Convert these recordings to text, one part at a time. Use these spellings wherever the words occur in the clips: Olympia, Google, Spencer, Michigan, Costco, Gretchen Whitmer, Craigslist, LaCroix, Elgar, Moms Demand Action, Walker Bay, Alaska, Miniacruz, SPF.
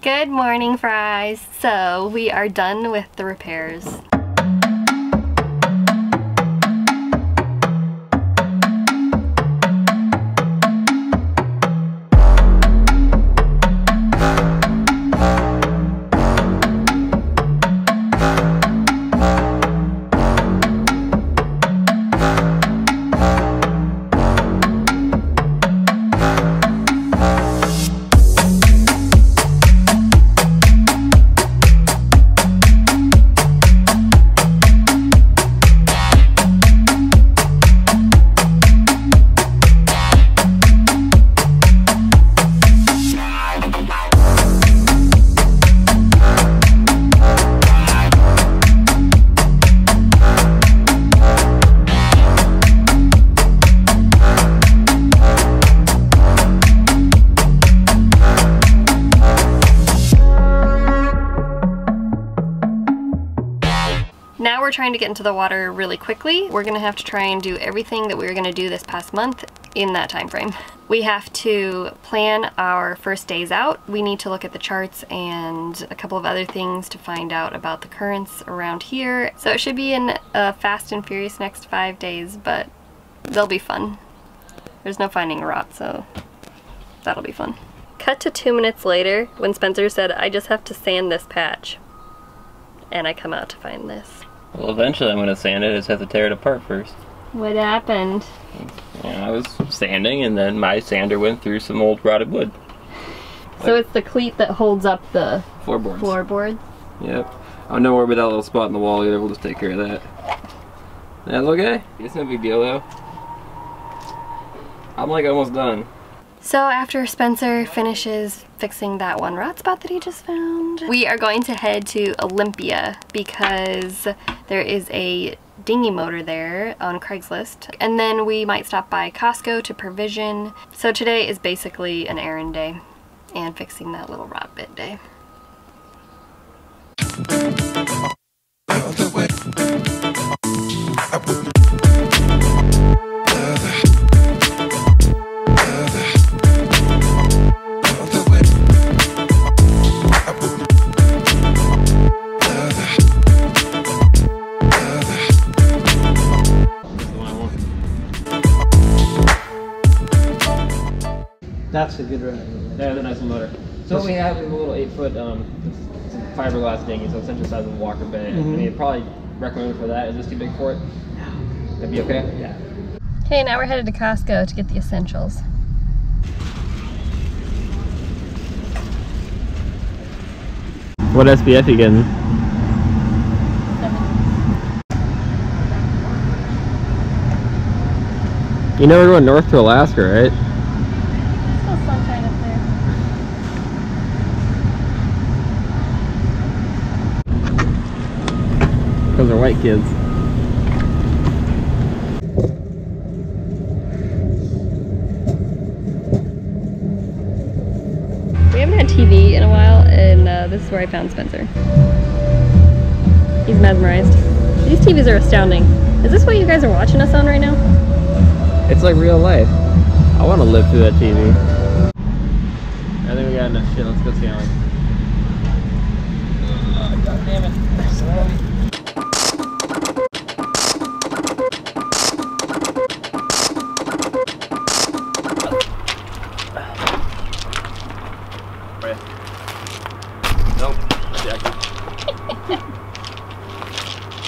Good morning, Fries. So we are done with the repairs. Now we're trying to get into the water really quickly. We're gonna have to try and do everything that we were gonna do this past month in that time frame. We have to plan our first days out. We need to look at the charts and a couple of other things to find out about the currents around here. So it should be a fast and furious next 5 days, but they'll be fun. There's no finding a rot, so that'll be fun. Cut to 2 minutes later when Spencer said, "I just have to sand this patch." And I come out to find this. Well, eventually I'm going to sand it. I just have to tear it apart first. What happened? Yeah, I was sanding and then my sander went through some old rotted wood. So like, it's the cleat that holds up the floorboards? Yep. Oh, no worry about that little spot in the wall either. We'll just take care of that. That's okay. It's no big deal though. I'm like almost done. So after Spencer finishes fixing that one rot spot that he just found, we are going to head to Olympia because there is a dinghy motor there on Craigslist. And then we might stop by Costco to provision. So today is basically an errand day and fixing that little rot bit day. That's a good run. That is a nice motor. So what we have is a little 8-foot fiberglass dinghy, so essentially the size of Walker Bay. I mean, probably recommended for that. Is this too big for it? No. That'd be okay? Yeah. Okay, now we're headed to Costco to get the essentials. What SPF you getting? 7. You know we're going north to Alaska, right? Those are white kids. We haven't had TV in a while, and this is where I found Spencer. He's mesmerized. These TVs are astounding. Is this what you guys are watching us on right now? It's like real life. I want to live through that TV. I think we got enough shit. Let's go see how we... God damn it.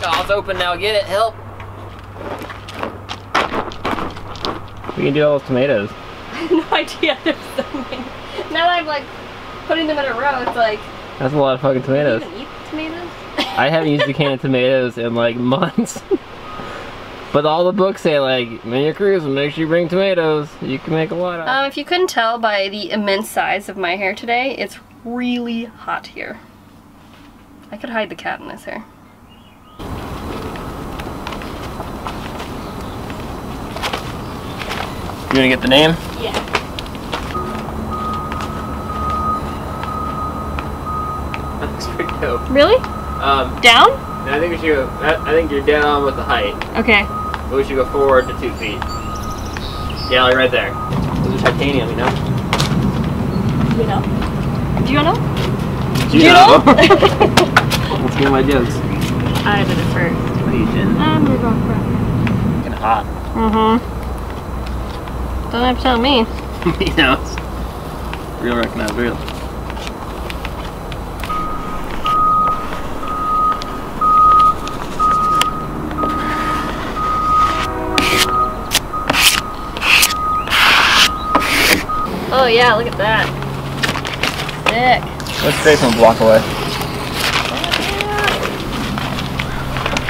Oh, it's open now. Get it. Help. We can do all those tomatoes. I have no idea. There's so many. Now that I'm like putting them in a row, it's like... That's a lot of fucking tomatoes. Can you even eat tomatoes? I haven't used a can of tomatoes in like months. But all the books say like, Miniacruz, make sure you bring tomatoes. You can make a lot of them. If you couldn't tell by the immense size of my hair today, it's really hot here. I could hide the cat in this hair. You want to get the name? Yeah. That looks pretty dope. Really? Down? I think we should go, I think you're down with the height. Okay. But we should go forward to 2 feet. Yeah, like right there. Those are titanium, you know? You know? Do you know? Doodle? Let's get my jokes. I did it first. What are you doing? I'm going for it. Getting hot. Mm-hmm. Don't have to tell me. You know, it's real recognized real. Oh yeah, look at that. Sick. Let's stay from a block away.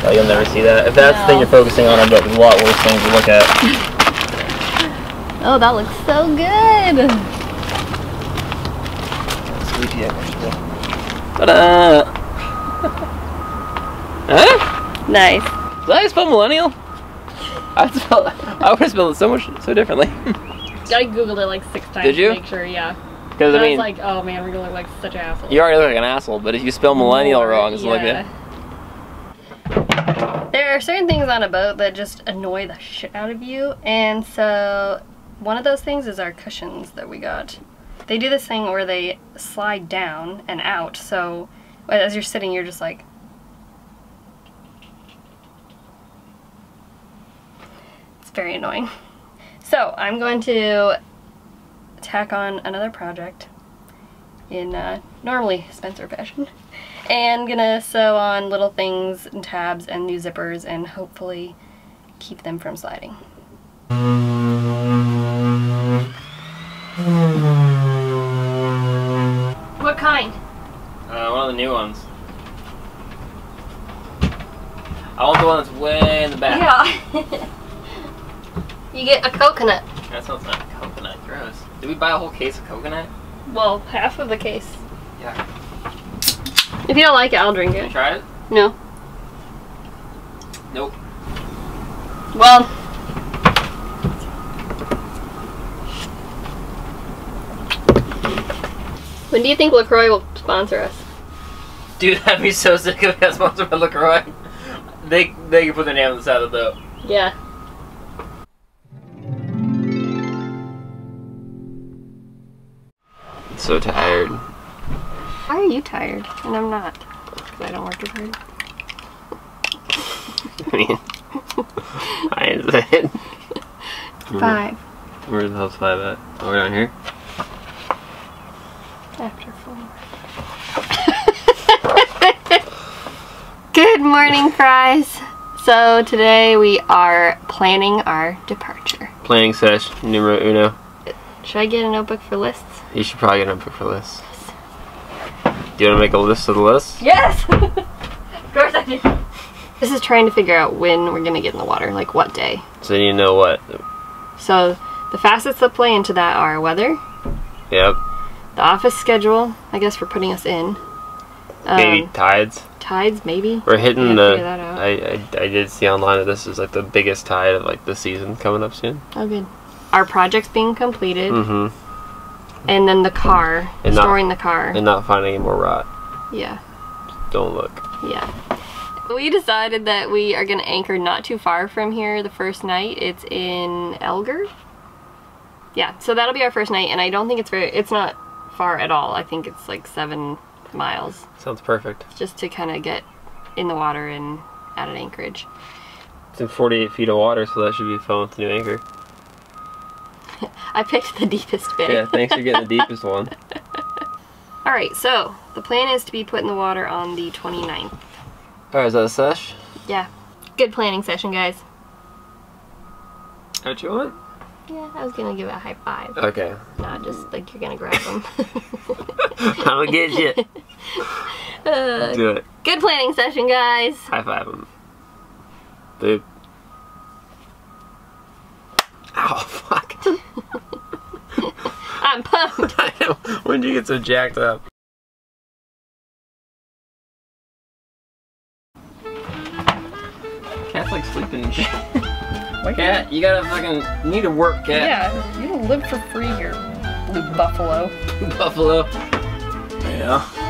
Oh, you'll never see that. If that's the thing you're focusing on, I've got a lot worse things to look at. Oh, that looks so good. Sleepy actually. Ta-da! Huh? Nice. Did I spell millennial? I would have spelled it so differently. I googled it like 6 times to make sure, yeah. Because I mean, like, oh man, we're gonna look like such an asshole. You already look like an asshole, but if you spell millennial wrong, it's like that. There are certain things on a boat that just annoy the shit out of you, and so one of those things is our cushions that we got. They do this thing where they slide down and out, so as you're sitting, you're just like. It's very annoying. So I'm going to tack on another project in normally Spencer fashion, and gonna sew on little things and tabs and new zippers and hopefully keep them from sliding. What kind? One of the new ones. I want the one that's way in the back. Yeah. You get a coconut. That sounds like a coconut. Gross. Did we buy a whole case of coconut? Well, half of the case. Yeah. If you don't like it, I'll drink it. Can you try it? No. Nope. Well. When do you think LaCroix will sponsor us? Dude, I'd be so sick if we got sponsored by LaCroix. They can put their name on the side of the boat. Yeah. So tired. Why are you tired? And I'm not. Because I don't work too hard. I mean, I ain't saying. 5. Where the hell's 5 at? Oh, we're down here? After 4. Good morning, Cries. So today we are planning our departure. Planning sesh, numero 1. Should I get a notebook for lists? You should probably get a notebook for lists. Do you want to make a list of the lists? Yes! Of course I do. This is trying to figure out when we're going to get in the water, like what day. So you know what? So the facets that play into that are weather. Yep. The office schedule, I guess, for putting us in. Maybe tides. Tides, maybe. We're hitting the... I did see online that this is like the biggest tide of like the season coming up soon. Oh, good. Our projects being completed. Mm-hmm. And then the car, and storing the car. And not finding any more rot. Yeah. Just don't look. Yeah. We decided that we are going to anchor not too far from here the first night. It's in Elgar. Yeah, so that'll be our first night, and I don't think it's it's not far at all. I think it's like 7 miles. Sounds perfect. Just to kind of get in the water and at an anchorage. It's in 48 feet of water, so that should be fun with the new anchor. I picked the deepest bit. Yeah, thanks for getting the deepest one. Alright, so the plan is to be put in the water on the 29th. Alright, is that a sesh? Yeah. Good planning session, guys. What you want? Yeah, I was gonna give it a high five. Okay. Not just like you're gonna grab them. I'll get you. Do it. Good planning session, guys. High five them. Boop. Ow, fuck. I'm pumped. When did you get so jacked up? Cat's like sleeping and shit. Cat, you gotta fucking, you need to work, Cat. Yeah, you don't live for free here, blue buffalo. Buffalo. Yeah.